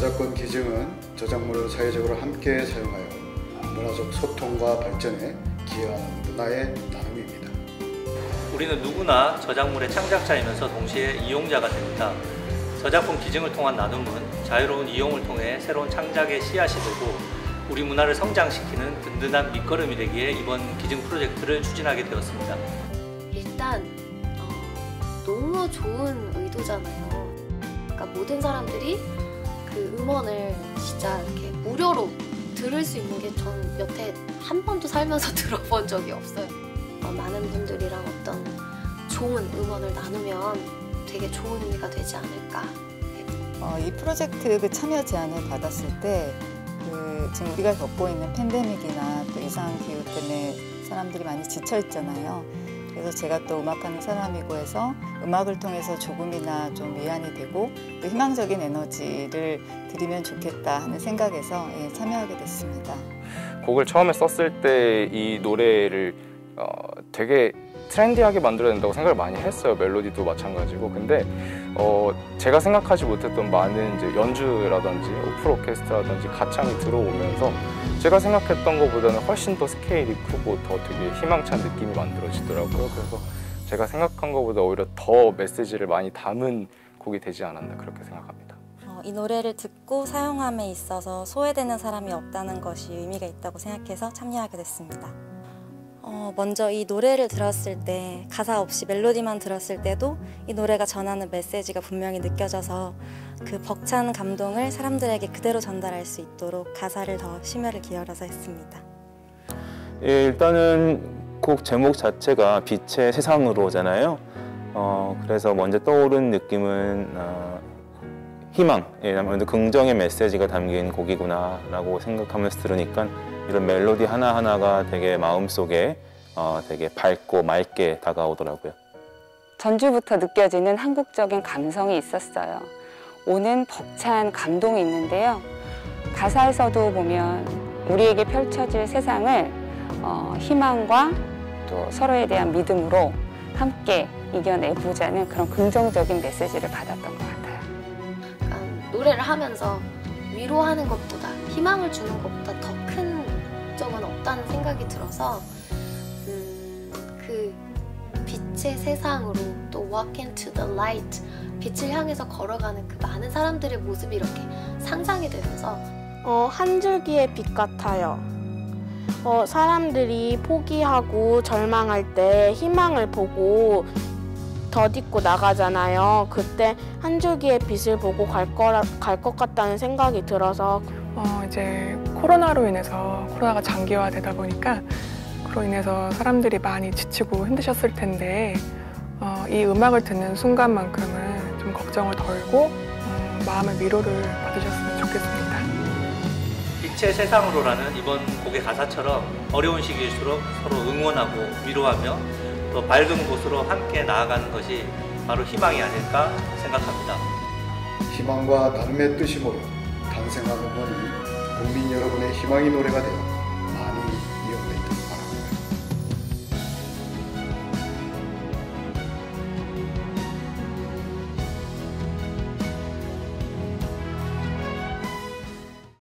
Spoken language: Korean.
저작권 기증은 저작물을 사회적으로 함께 사용하여 문화적 소통과 발전에 기여하는 문화의 나눔입니다. 우리는 누구나 저작물의 창작자이면서 동시에 이용자가 됩니다. 저작권 기증을 통한 나눔은 자유로운 이용을 통해 새로운 창작의 씨앗이 되고 우리 문화를 성장시키는 든든한 밑거름이 되기에 이번 기증 프로젝트를 추진하게 되었습니다. 일단 너무 좋은 의도잖아요. 그러니까 모든 사람들이 그 음원을 진짜 이렇게 무료로 들을 수 있는 게 전 여태 한 번도 살면서 들어본 적이 없어요. 많은 분들이랑 어떤 좋은 음원을 나누면 되게 좋은 의미가 되지 않을까. 이 프로젝트 그 참여 제안을 받았을 때 지금 우리가 겪고 있는 팬데믹이나 또 이상기후 때문에 사람들이 많이 지쳐 있잖아요. 그래서 제가 또 음악하는 사람이고 해서 음악을 통해서 조금이나 좀 위안이 되고 또 희망적인 에너지를 드리면 좋겠다 하는 생각에서 참여하게 됐습니다. 곡을 처음에 썼을 때 이 노래를 되게 트렌디하게 만들어야 된다고 생각을 많이 했어요. 멜로디도 마찬가지고. 근데 제가 생각하지 못했던 많은 이제 연주라든지 오프 오케스트라든지 가창이 들어오면서 제가 생각했던 것보다는 훨씬 더 스케일이 크고 더 되게 희망찬 느낌이 만들어지더라고요. 그래서 제가 생각한 것보다 오히려 더 메시지를 많이 담은 곡이 되지 않았나 그렇게 생각합니다. 이 노래를 듣고 사용함에 있어서 소외되는 사람이 없다는 것이 의미가 있다고 생각해서 참여하게 됐습니다. 먼저 이 노래를 들었을 때 가사 없이 멜로디만 들었을 때도 이 노래가 전하는 메시지가 분명히 느껴져서 그 벅찬 감동을 사람들에게 그대로 전달할 수 있도록 가사를 더 심혈을 기울여서 했습니다. 예, 일단은 곡 제목 자체가 빛의 세상으로잖아요. 그래서 먼저 떠오른 느낌은 희망, 아무래도 긍정의 메시지가 담긴 곡이구나 라고 생각하면서 들으니까 이런 멜로디 하나하나가 되게 마음속에 되게 밝고 맑게 다가오더라고요. 전주부터 느껴지는 한국적인 감성이 있었어요. 오는 벅찬 감동이 있는데요. 가사에서도 보면 우리에게 펼쳐질 세상을 희망과 또 서로에 대한 믿음으로 함께 이겨내보자는 그런 긍정적인 메시지를 받았던 것 같아요. 그러니까 노래를 하면서 위로하는 것보다 희망을 주는 것보다 더 큰 적은 없다는 생각이 들어서 그 빛의 세상으로 또 walk into the light 빛을 향해서 걸어가는 그 많은 사람들의 모습이 이렇게 상상이 되면서 한 줄기의 빛 같아요. 사람들이 포기하고 절망할 때 희망을 보고 덧입고 나가잖아요. 그때 한 줄기의 빛을 보고 갈 것 같다는 생각이 들어서 이제 코로나로 인해서 코로나가 장기화되다 보니까 그로 인해서 사람들이 많이 지치고 힘드셨을 텐데 이 음악을 듣는 순간만큼은 좀 걱정을 덜고 마음의 위로를 받으셨으면 좋겠습니다. 빛의 세상으로라는 이번 곡의 가사처럼 어려운 시기일수록 서로 응원하고 위로하며 또 밝은 곳으로 함께 나아가는 것이 바로 희망이 아닐까 생각합니다. 희망과 나눔의 뜻이므로 탄생한 음원이 국민 여러분의 희망의 노래가 되어 많이 이용됩니다.